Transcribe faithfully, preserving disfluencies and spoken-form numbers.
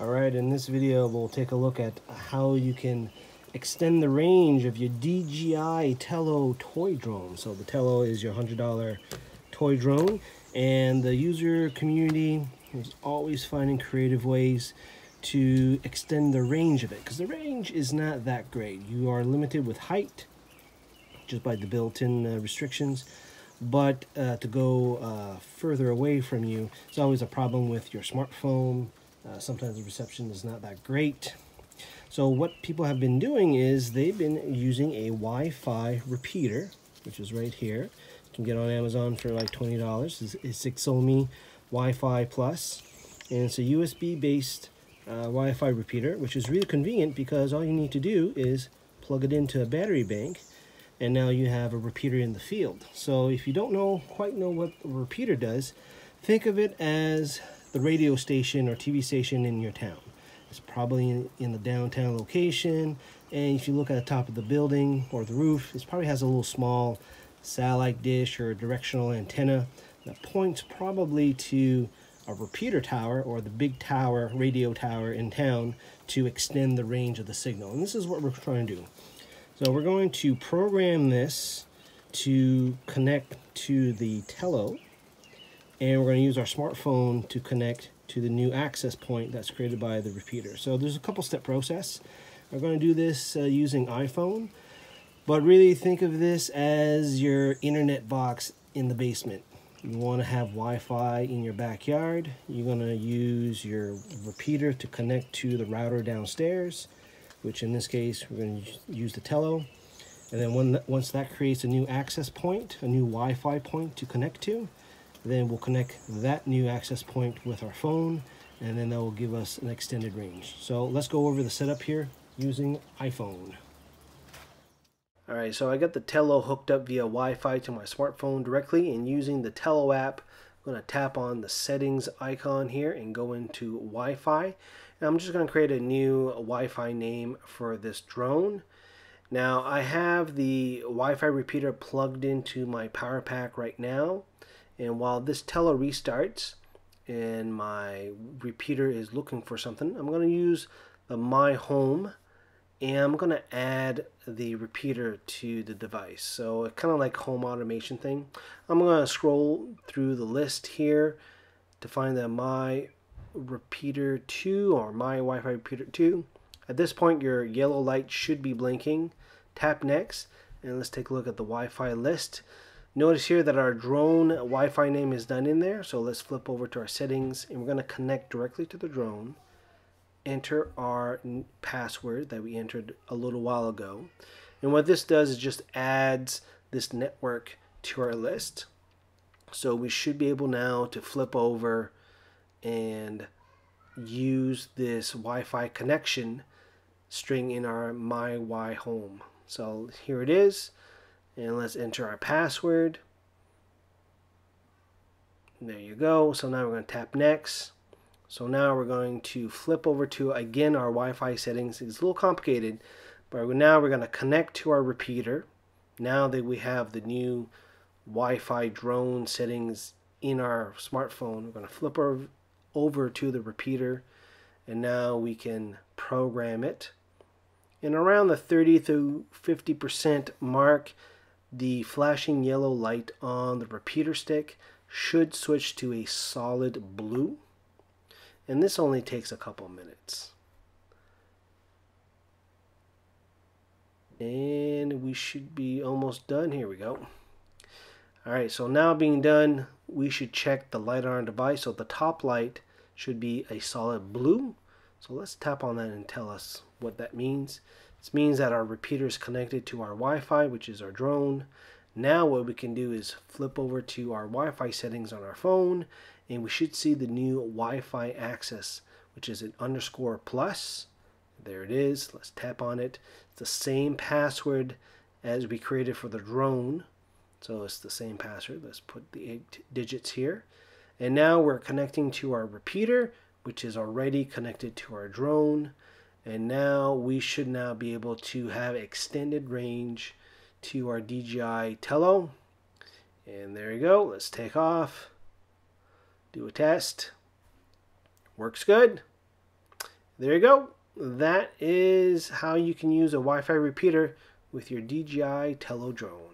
Alright, in this video we'll take a look at how you can extend the range of your D J I Tello toy drone. So the Tello is your one hundred dollar toy drone, and the user community is always finding creative ways to extend the range of it, because the range is not that great. You are limited with height just by the built-in uh, restrictions, but uh, to go uh, further away from you, it's always a problem with your smartphone. Uh, sometimes the reception is not that great. So what people have been doing is they've been using a Wi-Fi repeater, which is right here. You can get on Amazon for like twenty dollars. It's, it's a Xiaomi Wi-Fi Plus, and it's a U S B-based uh, Wi-Fi repeater, which is really convenient because all you need to do is plug it into a battery bank, and now you have a repeater in the field. So if you don't know quite know what a repeater does, think of it as the radio station or T V station in your town. It's probably in, in the downtown location, and if you look at the top of the building or the roof, it probably has a little small satellite dish or directional antenna that points probably to a repeater tower or the big tower, radio tower in town, to extend the range of the signal. And this is what we're trying to do. So we're going to program this to connect to the Tello, and we're going to use our smartphone to connect to the new access point that's created by the repeater. So there's a couple step process. We're going to do this uh, using iPhone, but really think of this as your internet box in the basement. You want to have Wi-Fi in your backyard. You're going to use your repeater to connect to the router downstairs, which in this case, we're going to use the Tello. And then when, once that creates a new access point, a new Wi-Fi point to connect to, then we'll connect that new access point with our phone, and then that will give us an extended range. So let's go over the setup here using iPhone. All right, so I got the Tello hooked up via Wi-Fi to my smartphone directly, and using the Tello app, I'm going to tap on the settings icon here and go into Wi-Fi. And I'm just going to create a new Wi-Fi name for this drone. Now I have the Wi-Fi repeater plugged into my power pack right now, and while this Tello restarts and my repeater is looking for something, I'm going to use the Mi Home, and I'm going to add the repeater to the device. So it's kind of like home automation thing. I'm going to scroll through the list here to find the My Repeater two or My Wi-Fi Repeater two. At this point, your yellow light should be blinking. Tap Next, and let's take a look at the Wi-Fi list. Notice here that our drone Wi-Fi name is not in there, so let's flip over to our settings, and we're going to connect directly to the drone. Enter our password that we entered a little while ago, and what this does is just adds this network to our list, so we should be able now to flip over and use this Wi-Fi connection string in our My Wi Home. So here it is, and let's enter our password. There you go. So now we're going to tap Next. So now we're going to flip over to, again, our Wi-Fi settings. It's a little complicated, but now we're going to connect to our repeater. Now that we have the new Wi-Fi drone settings in our smartphone, we're going to flip over to the repeater, and now we can program it. And around the thirty to fifty percent mark, the flashing yellow light on the repeater stick should switch to a solid blue. And this only takes a couple minutes. And we should be almost done. Here we go. All right, so now being done, we should check the light on our device. So the top light should be a solid blue. So let's tap on that and tell us what that means. This means that our repeater is connected to our Wi-Fi, which is our drone. Now what we can do is flip over to our Wi-Fi settings on our phone, and we should see the new Wi-Fi access, which is an underscore plus. There it is. Let's tap on it. It's the same password as we created for the drone. So it's the same password. Let's put the eight digits here. And now we're connecting to our repeater, which is already connected to our drone. And now we should now be able to have extended range to our D J I Tello. And there you go. Let's take off. do a test. Works good. There you go. That is how you can use a Wi-Fi repeater with your D J I Tello drone.